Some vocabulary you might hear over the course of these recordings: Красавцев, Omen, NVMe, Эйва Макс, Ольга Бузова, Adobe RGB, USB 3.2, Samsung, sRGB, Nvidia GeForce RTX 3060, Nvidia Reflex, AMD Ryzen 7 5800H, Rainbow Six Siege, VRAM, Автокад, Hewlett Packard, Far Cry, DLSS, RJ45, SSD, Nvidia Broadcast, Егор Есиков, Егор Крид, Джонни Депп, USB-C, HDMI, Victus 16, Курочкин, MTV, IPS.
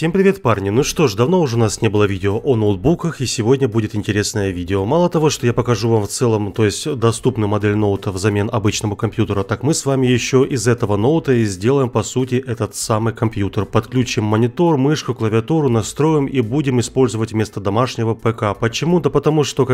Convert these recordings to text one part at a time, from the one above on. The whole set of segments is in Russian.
Всем привет, парни! Ну что ж, давно уже у нас не было видео о ноутбуках, и сегодня будет интересное видео. Мало того, что я покажу вам в целом, то есть доступную модель ноута взамен обычному компьютеру, так мы с вами еще из этого ноута и сделаем по сути этот самый компьютер. Подключим монитор, мышку, клавиатуру, настроим и будем использовать вместо домашнего ПК. Почему? Да потому что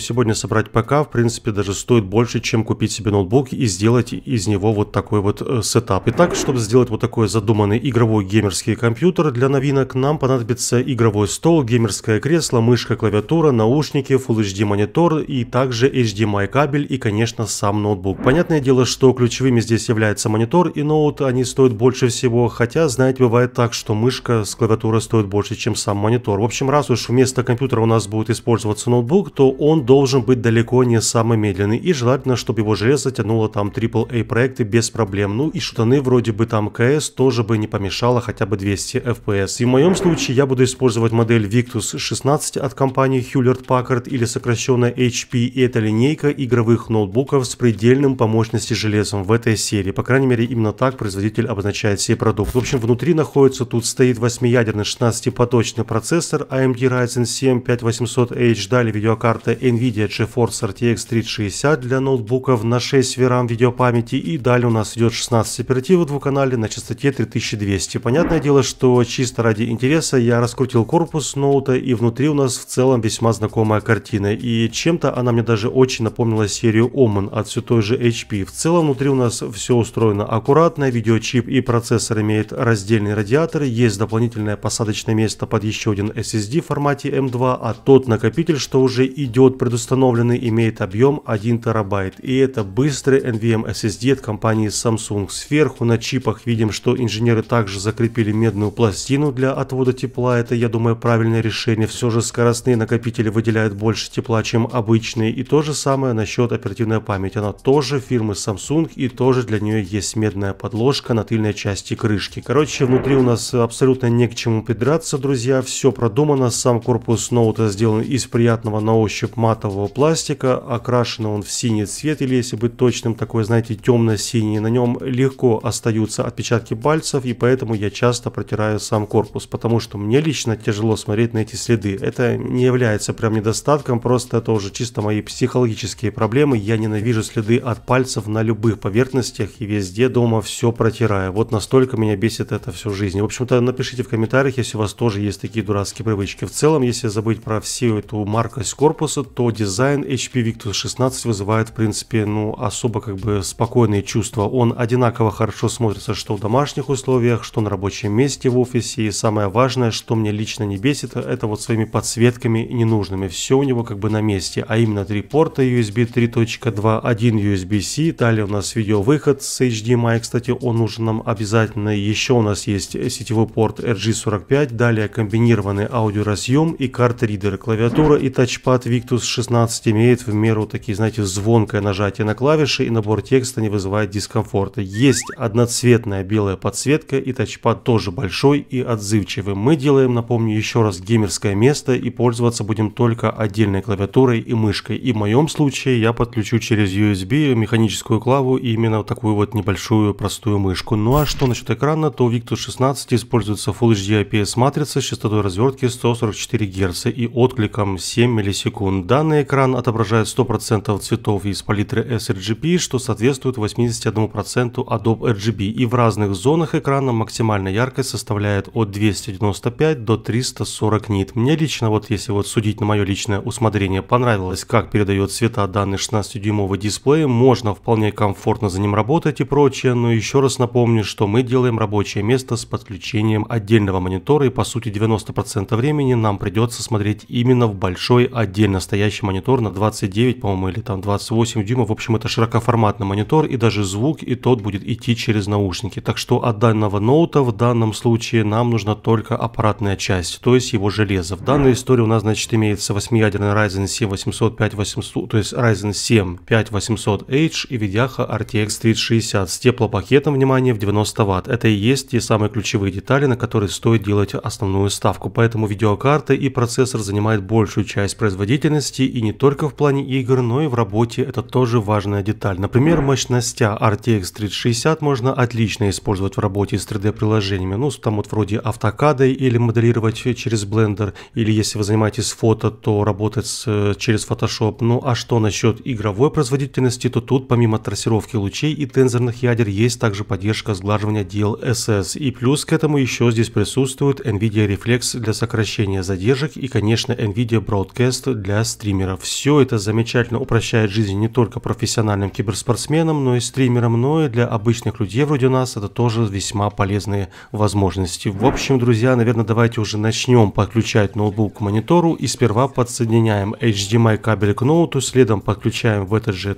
сегодня собрать ПК в принципе даже стоит больше, чем купить себе ноутбук и сделать из него вот такой вот сетап. Итак, чтобы сделать вот такой задуманный игровой геймерский компьютер для новинок, нам понадобится игровой стол, геймерское кресло, мышка, клавиатура, наушники, Full HD монитор и также HDMI кабель и, конечно, сам ноутбук. Понятное дело, что ключевыми здесь является монитор и ноут, они стоят больше всего, хотя, знаете, бывает так, что мышка с клавиатурой стоит больше, чем сам монитор. В общем, раз уж вместо компьютера у нас будет использоваться ноутбук, то он должен быть далеко не самый медленный и желательно, чтобы его железо тянуло там AAA проекты без проблем. Ну и шутаны вроде бы там CS тоже бы не помешало, хотя бы 200 FPS. И в моем случае я буду использовать модель Victus 16 от компании Hewlett Packard, или сокращенно HP, и это линейка игровых ноутбуков с предельным по мощности железом в этой серии. По крайней мере, именно так производитель обозначает сей продукт. В общем, внутри находится, тут стоит 8-ядерный 16-поточный процессор AMD Ryzen 7 5800H, далее видеокарта Nvidia GeForce RTX 3060 для ноутбуков на 6 VRAM видеопамяти, и далее у нас идет 16 оперативов двухканальных на частоте 3200. Понятное дело, что чисто ради интереса я раскрутил корпус ноута, и внутри у нас в целом весьма знакомая картина, и чем-то она мне даже очень напомнила серию Omen от все той же HP. В целом внутри у нас все устроено аккуратно, видеочип и процессор имеет раздельные радиаторы, есть дополнительное посадочное место под еще один SSD в формате M2, а тот накопитель, что уже идет предустановленный, имеет объем 1 терабайт, и это быстрый NVMe SSD от компании Samsung. Сверху на чипах видим, что инженеры также закрепили медную пластину для отвода тепла, это, я думаю, правильное решение. Все же скоростные накопители выделяют больше тепла, чем обычные. И то же самое насчет оперативной памяти. Она тоже фирмы Samsung, и тоже для нее есть медная подложка на тыльной части крышки. Короче, внутри у нас абсолютно не к чему придраться, друзья. Все продумано. Сам корпус ноута сделан из приятного на ощупь матового пластика. Окрашен он в синий цвет, или, если быть точным, такой, знаете, темно-синий. На нем легко остаются отпечатки пальцев, и поэтому я часто протираю сам корпус, потому что мне лично тяжело смотреть на эти следы. Это не является прям недостатком, просто это уже чисто мои психологические проблемы. Я ненавижу следы от пальцев на любых поверхностях и везде дома все протираю. Вот настолько меня бесит это всю жизнь. В общем-то, напишите в комментариях, если у вас тоже есть такие дурацкие привычки. В целом, если забыть про всю эту маркость корпуса, то дизайн HP Victus 16 вызывает, в принципе, ну, особо спокойные чувства. Он одинаково хорошо смотрится что в домашних условиях, что на рабочем месте в офисе. Самое важное, что мне лично не бесит, это вот своими подсветками ненужными. Все у него на месте, а именно 3 порта USB 3.2, 1 USB-C, далее у нас видеовыход с HDMI, кстати, он нужен нам обязательно. Еще у нас есть сетевой порт RJ45, далее комбинированный аудиоразъем и карт-ридер. Клавиатура и тачпад Victus 16 имеет в меру такие, знаете, звонкое нажатие на клавиши, и набор текста не вызывает дискомфорта. Есть одноцветная белая подсветка, и тачпад тоже большой и отзывчивым. Мы делаем, напомню еще раз, геймерское место и пользоваться будем только отдельной клавиатурой и мышкой. И в моем случае я подключу через USB механическую клаву и именно вот такую вот небольшую простую мышку. Ну а что насчет экрана, то Victus 16 используется Full HD IPS матрица с частотой развертки 144 Гц и откликом 7 миллисекунд. Данный экран отображает 100% цветов из палитры sRGB, что соответствует 81% Adobe RGB, и в разных зонах экрана максимальная яркость составляет от 295 до 340 нит. Мне лично, вот если вот судить на мое личное усмотрение, понравилось, как передает цвета данный 16-дюймовый дисплей, можно вполне комфортно за ним работать и прочее, но еще раз напомню, что мы делаем рабочее место с подключением отдельного монитора, и по сути 90% времени нам придется смотреть именно в большой отдельно стоящий монитор на 29, по-моему, или там 28 дюймов, в общем это широкоформатный монитор, и даже звук и тот будет идти через наушники, так что от данного ноута в данном случае нам нужна только аппаратная часть, то есть его железо. В данной истории у нас, значит, имеется 8-ядерный Ryzen 7 5800, то есть Ryzen 7 5800H и видяха RTX 3060 с теплопакетом, внимание, в 90 Вт. Это и есть те самые ключевые детали, на которые стоит делать основную ставку, поэтому видеокарта и процессор занимают большую часть производительности, и не только в плане игр, но и в работе это тоже важная деталь. Например, мощностя RTX 3060 можно отлично использовать в работе с 3D-приложениями, ну там вот вроде автокадой или моделировать через Blender, или если вы занимаетесь фото, то работать через Photoshop. Ну а что насчет игровой производительности, то тут помимо трассировки лучей и тензорных ядер есть также поддержка сглаживания DLSS. И плюс к этому еще здесь присутствует Nvidia Reflex для сокращения задержек и, конечно, Nvidia Broadcast для стримеров. Все это замечательно упрощает жизнь не только профессиональным киберспортсменам, но и стримерам, но и для обычных людей вроде нас это тоже весьма полезные возможности. В общем, друзья, наверное, давайте уже начнем подключать ноутбук к монитору, и сперва подсоединяем HDMI кабель к ноуту, следом подключаем в этот же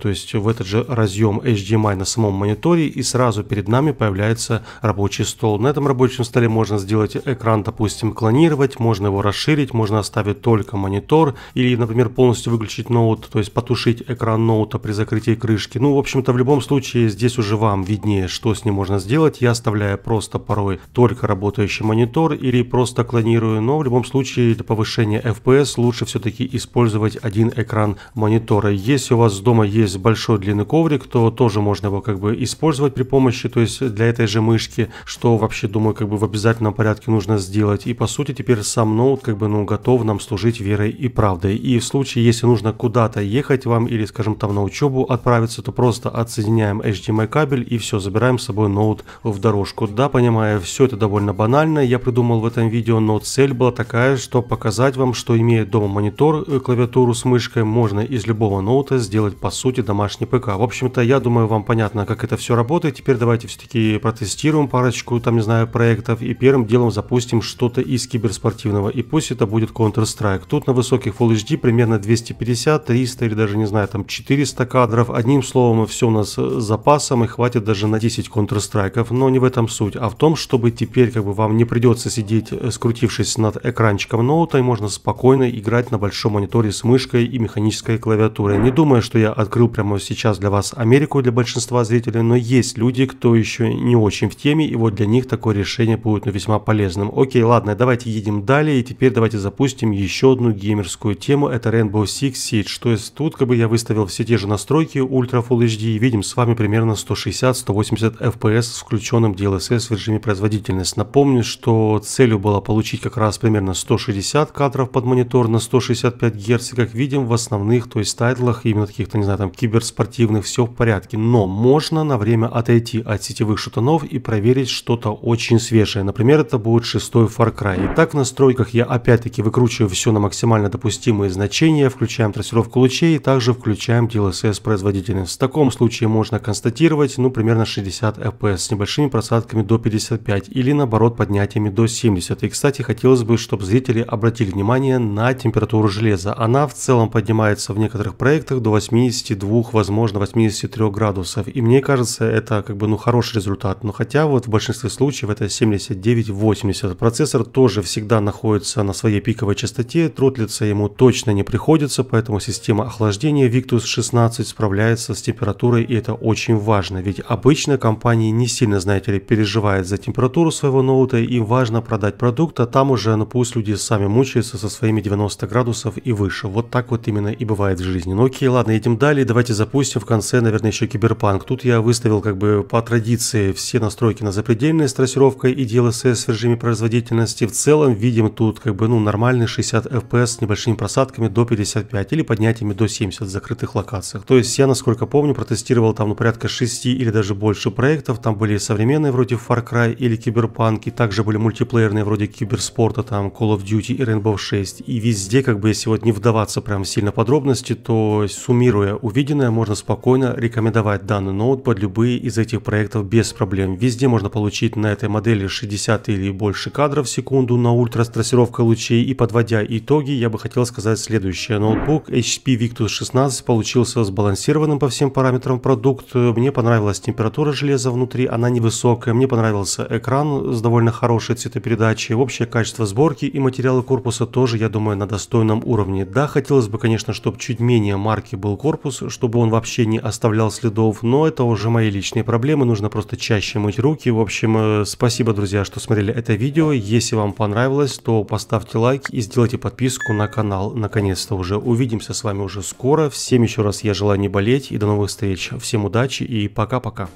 разъем HDMI на самом мониторе, и сразу перед нами появляется рабочий стол. На этом рабочем столе можно сделать экран, допустим, клонировать, можно его расширить, можно оставить только монитор или, например, полностью выключить ноут, то есть потушить экран ноута при закрытии крышки. Ну, в общем-то, в любом случае здесь уже вам виднее, что с ним можно сделать. Я оставляю просто порой только работающий монитор или просто клонирую, но в любом случае для повышения FPS лучше все-таки использовать один экран монитора. Если у вас дома есть большой длинный коврик, то тоже можно его как бы использовать при помощи, то есть для этой же мышки, что вообще, думаю, как бы в обязательном порядке нужно сделать. И по сути теперь сам ноут как бы, ну, готов нам служить верой и правдой. И в случае, если нужно куда-то ехать вам или, скажем, там на учебу отправиться, то просто отсоединяем HDMI кабель и все, забираем с собой ноут в дорожку. Да, понимаю, все это довольно банально, я придумал в этом видео, но цель была такая, что показать вам, что имея дома монитор, клавиатуру с мышкой, можно из любого ноута сделать по сути домашний ПК. В общем-то, я думаю, вам понятно, как это все работает. Теперь давайте все-таки протестируем парочку, там, не знаю, проектов, и первым делом запустим что-то из киберспортивного, и пусть это будет Counter-Strike. Тут на высоких Full HD примерно 250, 300 или даже, не знаю, там 400 кадров. Одним словом, все у нас с запасом и хватит даже на 10 Counter-Strike'ов, но не в этом суть, а в том, чтобы теперь как бы вам не придется сидеть, скрутившись над экранчиком ноута, и можно спокойно играть на большом мониторе с мышкой и механической клавиатурой. Не думаю, что я открыл прямо сейчас для вас Америку, для большинства зрителей, но есть люди, кто еще не очень в теме, и вот для них такое решение будет, ну, весьма полезным. Окей, ладно, давайте едем далее, и теперь давайте запустим еще одну геймерскую тему, это Rainbow Six Siege. То есть тут как бы я выставил все те же настройки Ultra Full HD, и видим с вами примерно 160-180 FPS с включенным DLSS в режиме производительность. Напомню, что целью было получить как раз примерно 160 кадров под монитор на 165 Гц, и как видим в основных, то есть тайтлах, именно каких-то, не знаю, там киберспортивных, все в порядке, но можно на время отойти от сетевых шутанов и проверить что-то очень свежее, например, это будет 6-й Far Cry. Итак, в настройках я опять-таки выкручиваю все на максимально допустимые значения, включаем трассировку лучей и также включаем DLSS производительность. В таком случае можно констатировать, ну, примерно 60 FPS с небольшими просадками до 55 или наоборот поднятиями до 70. И, кстати, хотелось бы, чтобы зрители обратили внимание на температуру железа. Она в целом поднимается в некоторых проектах до 82, возможно 83 градусов. И мне кажется, это как бы, ну, хороший результат. Но хотя вот в большинстве случаев это 79-80. Процессор тоже всегда находится на своей пиковой частоте, тротлиться ему точно не приходится, поэтому система охлаждения Victus 16 справляется с температурой, и это очень важно, ведь обычно компании не сильно, знаете ли, переживают за температуру своего ноута, им важно продать продукт, а там уже, ну, пусть люди сами мучаются со своими 90 градусов и выше. Вот так вот именно и бывает в жизни. Ну окей, ладно, идем далее, давайте запустим в конце, наверное, еще Cyberpunk. Тут я выставил как бы по традиции все настройки на запредельной с трассировкой и DLSS в режиме производительности. В целом видим тут как бы, ну, нормальный 60 FPS с небольшими просадками до 55 или поднятиями до 70 в закрытых локациях. То есть я, насколько помню, протестировал там, ну, порядка 6 или даже больше проектов, там были современные вроде Far Cry или Cyberpunk, и также были мультиплеерные вроде киберспорта, там Call of Duty и Rainbow 6. И везде, как бы, если вот не вдаваться прям сильно в подробности, то суммируя увиденное, можно спокойно рекомендовать данный ноут под любые из этих проектов без проблем. Везде можно получить на этой модели 60 или больше кадров в секунду на ультра с трассировкой лучей. И подводя итоги, я бы хотел сказать следующее. Ноутбук HP Victus 16 получился сбалансированным по всем параметрам продукт. Мне понравилась температура железа внутри, она невысокая, мне понравился экран с довольно хорошей цветопередачей, общее качество сборки и материалы корпуса тоже, я думаю, на достойном уровне. Да, хотелось бы, конечно, чтобы чуть менее марки был корпус, чтобы он вообще не оставлял следов, но это уже мои личные проблемы, нужно просто чаще мыть руки. В общем, спасибо, друзья, что смотрели это видео, если вам понравилось, то поставьте лайк и сделайте подписку на канал. Наконец-то уже увидимся с вами уже скоро, всем еще раз я желаю не болеть и до новых встреч, всем удачи и пока-пока.